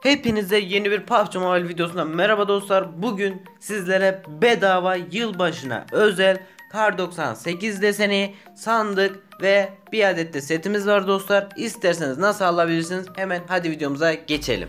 Hepinize yeni bir PUBG Mobile videosuna merhaba dostlar. Bugün sizlere bedava yılbaşına özel Kar 98 deseni, sandık ve bir adet de setimiz var dostlar. İsterseniz nasıl alabilirsiniz? Hemen hadi videomuza geçelim.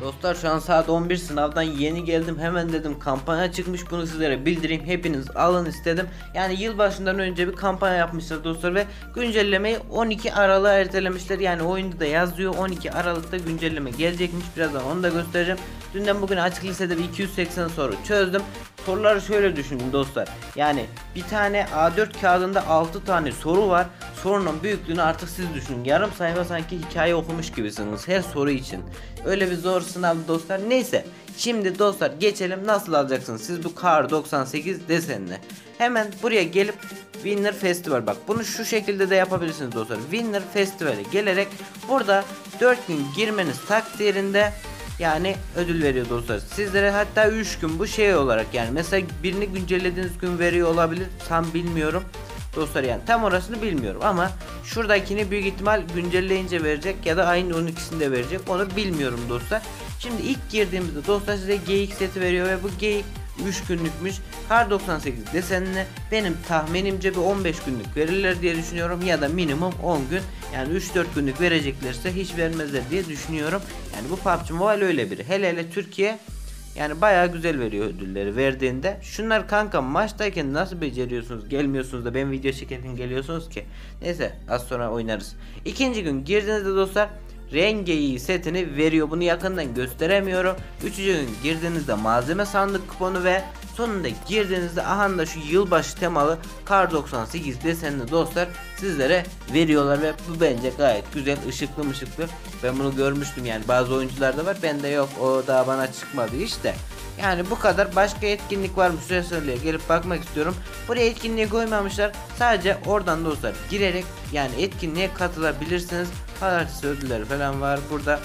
Dostlar şu an saat 11, sınavdan yeni geldim, hemen dedim kampanya çıkmış, bunu sizlere bildireyim, hepiniz alın istedim. Yani yılbaşından önce bir kampanya yapmışlar dostlar ve güncellemeyi 12 Aralık'a ertelemişler. Yani oyunda da yazıyor, 12 Aralık'ta güncelleme gelecekmiş, birazdan onu da göstereceğim. Dünden bugün açık lisede bir 280 soru çözdüm. Soruları şöyle düşündüm dostlar, yani bir tane A4 kağıdında 6 tane soru var. Sorunun büyüklüğünü artık siz düşünün, yarım sayfa sanki hikaye okumuş gibisiniz her soru için. Öyle bir zor sınav dostlar. Neyse, şimdi dostlar geçelim nasıl alacaksınız siz bu Kar 98 desenini. Hemen buraya gelip Winner Festival, bak bunu şu şekilde de yapabilirsiniz dostlar. Winner Festival'e gelerek burada 4 gün girmeniz takdirinde yani ödül veriyor dostlar sizlere. Hatta 3 gün bu şey olarak, yani mesela birini güncellediğiniz gün veriyor olabilir, tam bilmiyorum dostlar, yani tam orasını bilmiyorum ama şuradakini büyük ihtimal güncelleyince verecek ya da ayın 12'sinde verecek, onu bilmiyorum dostlar. Şimdi ilk girdiğimizde dostlar size Geyik seti veriyor ve bu Geyik 3 günlükmüş. Kar 98 desenine benim tahminimce bir 15 günlük verirler diye düşünüyorum ya da minimum 10 gün. Yani 3-4 günlük vereceklerse hiç vermezler diye düşünüyorum. Yani bu PUBG Mobile öyle biri. Hele hele Türkiye yani bayağı güzel veriyor ödülleri verdiğinde. Şunlar kanka, maçtayken nasıl beceriyorsunuz, gelmiyorsunuz da ben video çekerken geliyorsunuz ki. Neyse, az sonra oynarız. İkinci gün girdiğinizde dostlar Rengeyi setini veriyor, bunu yakından gösteremiyorum. Üçüncü gün girdiğinizde malzeme sandık kuponu ve sonunda girdiğinizde aha da şu yılbaşı temalı Kar 98 desenini dostlar sizlere veriyorlar ve bu bence gayet güzel, ışıklı mışıklı. Ben bunu görmüştüm, yani bazı oyuncularda var, bende yok, o daha bana çıkmadı işte. Yani bu kadar. Başka etkinlik var mı? Süreselliğe gelip bakmak istiyorum. Buraya etkinliğe koymamışlar. Sadece oradan dostlar girerek yani etkinliğe katılabilirsiniz. Parti ödülleri falan var burada.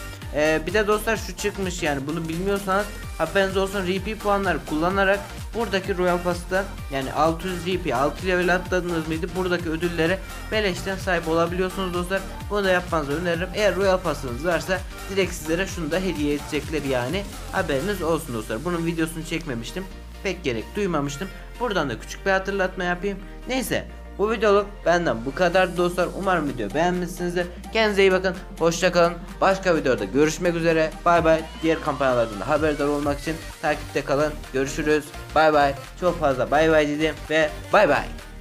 Bir de dostlar şu çıkmış, yani bunu bilmiyorsanız haberiniz olsun, RP puanları kullanarak buradaki Royal Pass'tan yani 600 RP 6 level atladınız mıydı buradaki ödüllere beleşten sahip olabiliyorsunuz dostlar. Bunu da yapmanızı öneririm. Eğer Royal Pass'ınız varsa direkt sizlere şunu da hediye edecekler, yani haberiniz olsun dostlar. Bunun videosunu çekmemiştim, pek gerek duymamıştım. Buradan da küçük bir hatırlatma yapayım. Neyse, bu videoluk benden bu kadar dostlar. Umarım video beğenmişsinizdir. Kendinize iyi bakın, hoşça kalın. Başka videoda görüşmek üzere. Bay bay. Diğer kampanyalardan da haberdar olmak için takipte kalın. Görüşürüz. Bay bay. Çok fazla bay bay dedim ve bay bay.